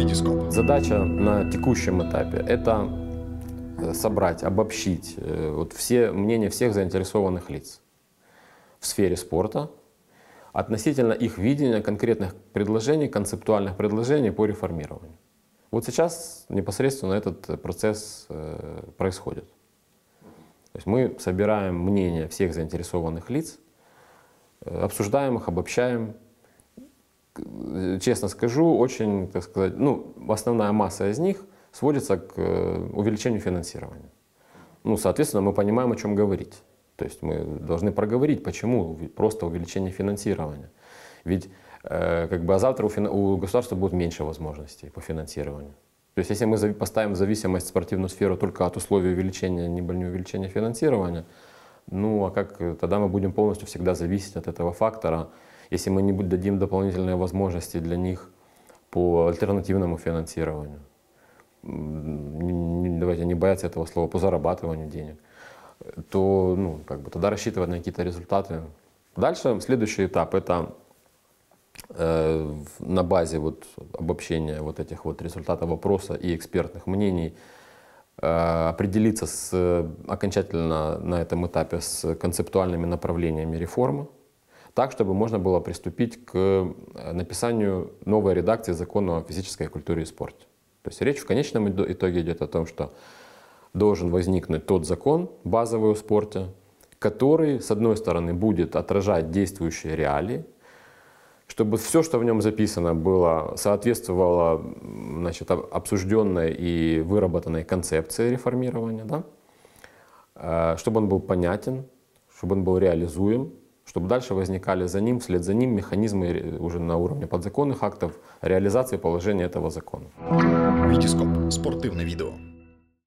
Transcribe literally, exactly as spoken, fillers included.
Витископ? Задача на текущем этапе – это собрать, обобщить вот все мнения всех заинтересованных лиц в сфере спорта относительно их видения конкретных предложений, концептуальных предложений по реформированию. Вот сейчас непосредственно этот процесс происходит. То есть мы собираем мнения всех заинтересованных лиц, обсуждаем их, обобщаем. Честно скажу, очень, так сказать, ну, основная масса из них сводится к увеличению финансирования. Ну, соответственно, мы понимаем, о чем говорить. То есть мы должны проговорить, почему просто увеличение финансирования. Ведь э, как бы, а завтра у, у государства будет меньше возможностей по финансированию. То есть если мы поставим в зависимость спортивную сферу только от условий увеличения, не увеличения финансирования, ну а как тогда мы будем полностью всегда зависеть от этого фактора, если мы не дадим дополнительные возможности для них по альтернативному финансированию. Давайте не бояться этого слова, по зарабатыванию денег. То ну, как бы, тогда рассчитывать на какие-то результаты. Дальше следующий этап – это э, на базе вот, обобщения вот этих вот результатов опроса и экспертных мнений э, определиться с, окончательно на этом этапе с концептуальными направлениями реформы, так, чтобы можно было приступить к написанию новой редакции Закона о физической культуре и спорте. То есть речь в конечном итоге идет о том, что должен возникнуть тот закон базовый о спорте, который, с одной стороны, будет отражать действующие реалии, чтобы все, что в нем записано, было, соответствовало, значит, обсужденной и выработанной концепции реформирования, да? Чтобы он был понятен, чтобы он был реализуем, чтобы дальше возникали за ним, вслед за ним механизмы уже на уровне подзаконных актов реализации положения этого закона. Витископ. Спортивное видео.